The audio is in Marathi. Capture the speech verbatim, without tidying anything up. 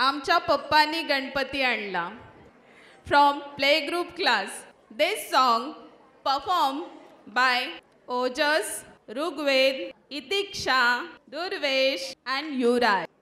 आमच्या पप्पांनी गणपती आणला from play group class. This song perform by Ojas, Rigved, Itiksha, Durvesh and Yuvraj.